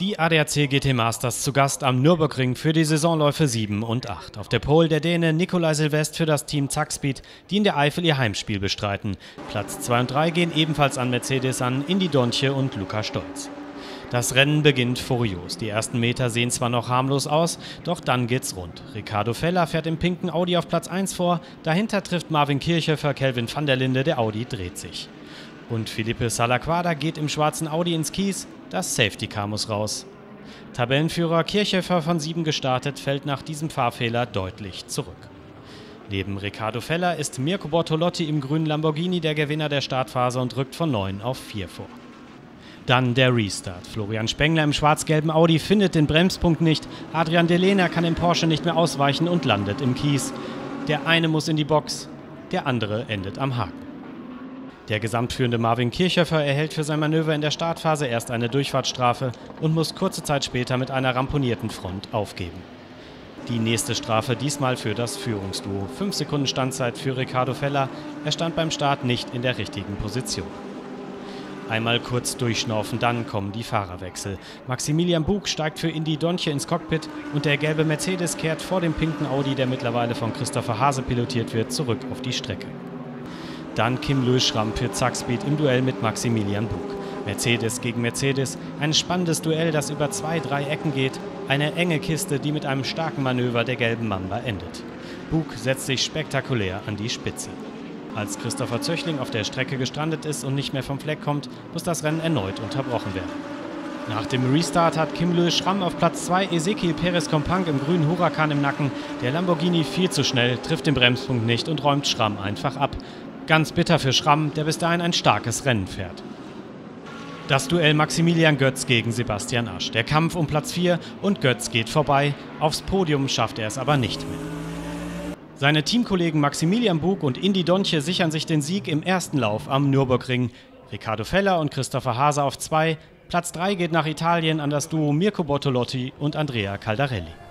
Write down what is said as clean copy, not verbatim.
Die ADAC GT Masters zu Gast am Nürburgring für die Saisonläufe 7 und 8. Auf der Pole der Däne Nikolai Silvest für das Team Zackspeed, die in der Eifel ihr Heimspiel bestreiten. Platz 2 und 3 gehen ebenfalls an Mercedes an, Indy Dontje und Luca Stolz. Das Rennen beginnt furios. Die ersten Meter sehen zwar noch harmlos aus, doch dann geht's rund. Ricardo Feller fährt im pinken Audi auf Platz 1 vor, dahinter trifft Marvin Kirchhöfer, Kelvin van der Linde, der Audi dreht sich. Und Felipe Salaquada geht im schwarzen Audi ins Kies, das Safety Car muss raus. Tabellenführer Kirchhöfer von 7 gestartet, fällt nach diesem Fahrfehler deutlich zurück. Neben Ricardo Feller ist Mirko Bortolotti im grünen Lamborghini der Gewinner der Startphase und rückt von 9 auf 4 vor. Dann der Restart. Florian Spengler im schwarz-gelben Audi findet den Bremspunkt nicht. Adrian Delena kann im Porsche nicht mehr ausweichen und landet im Kies. Der eine muss in die Box, der andere endet am Haken. Der gesamtführende Marvin Kirchhöfer erhält für sein Manöver in der Startphase erst eine Durchfahrtsstrafe und muss kurze Zeit später mit einer ramponierten Front aufgeben. Die nächste Strafe diesmal für das Führungsduo. 5 Sekunden Standzeit für Ricardo Feller. Er stand beim Start nicht in der richtigen Position. Einmal kurz durchschnaufen, dann kommen die Fahrerwechsel. Maximilian Buhk steigt für Indy Dontje ins Cockpit und der gelbe Mercedes kehrt vor dem pinken Audi, der mittlerweile von Christopher Hase pilotiert wird, zurück auf die Strecke. Dann Kim Lüschramm für Zackspeed im Duell mit Maximilian Buhk. Mercedes gegen Mercedes, ein spannendes Duell, das über 2-3 Ecken geht. Eine enge Kiste, die mit einem starken Manöver der gelben Mamba endet. Buhk setzt sich spektakulär an die Spitze. Als Christopher Zöchling auf der Strecke gestrandet ist und nicht mehr vom Fleck kommt, muss das Rennen erneut unterbrochen werden. Nach dem Restart hat Kim Lüschramm auf Platz 2 Ezequiel Perez-Compang im grünen Huracan im Nacken. Der Lamborghini viel zu schnell, trifft den Bremspunkt nicht und räumt Schramm einfach ab. Ganz bitter für Schramm, der bis dahin ein starkes Rennen fährt. Das Duell Maximilian Götz gegen Sebastian Asch. Der Kampf um Platz 4 und Götz geht vorbei. Aufs Podium schafft er es aber nicht mehr. Seine Teamkollegen Maximilian Buhk und Indy Dontje sichern sich den Sieg im ersten Lauf am Nürburgring. Ricardo Feller und Christopher Hase auf 2. Platz 3 geht nach Italien an das Duo Mirko Bortolotti und Andrea Caldarelli.